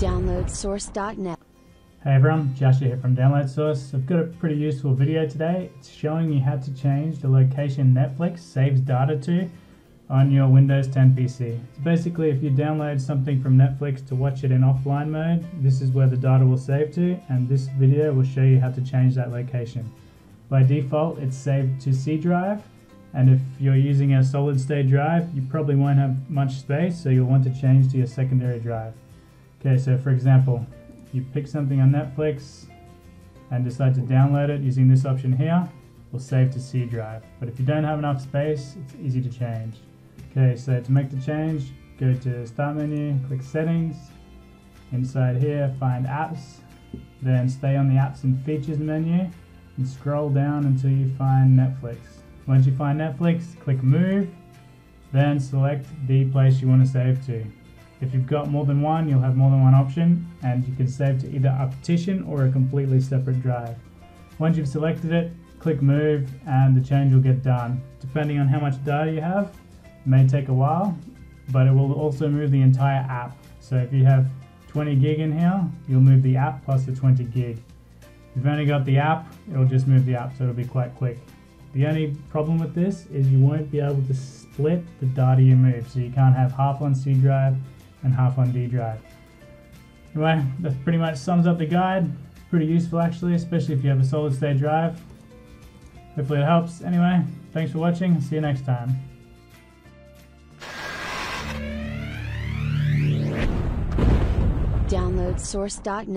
Downloadsource.net. Hey everyone, Joshua here from Downloadsource. I've got a pretty useful video today. It's showing you how to change the location Netflix saves data to on your Windows 10 PC. So basically, if you download something from Netflix to watch it in offline mode, this is where the data will save to, and this video will show you how to change that location. By default, it's saved to C drive, and if you're using a solid state drive, you probably won't have much space, so you'll want to change to your secondary drive. Okay, so for example, you pick something on Netflix and decide to download it using this option here, we'll save to C drive. But if you don't have enough space, it's easy to change. Okay, so to make the change, go to Start menu, click Settings, inside here, find Apps, then stay on the Apps and Features menu and scroll down until you find Netflix. Once you find Netflix, click Move, then select the place you want to save to. If you've got more than one, you'll have more than one option, and you can save to either a partition or a completely separate drive. Once you've selected it, click Move and the change will get done. Depending on how much data you have, it may take a while, but it will also move the entire app. So if you have 20 gig in here, you'll move the app plus the 20 gig. If you've only got the app, it'll just move the app, so it'll be quite quick. The only problem with this is you won't be able to split the data you move, so you can't have half on C drive and half on D drive. Anyway, that pretty much sums up the guide. Pretty useful actually, especially if you have a solid state drive. Hopefully it helps. Anyway, thanks for watching. See you next time. Downloadsource.net.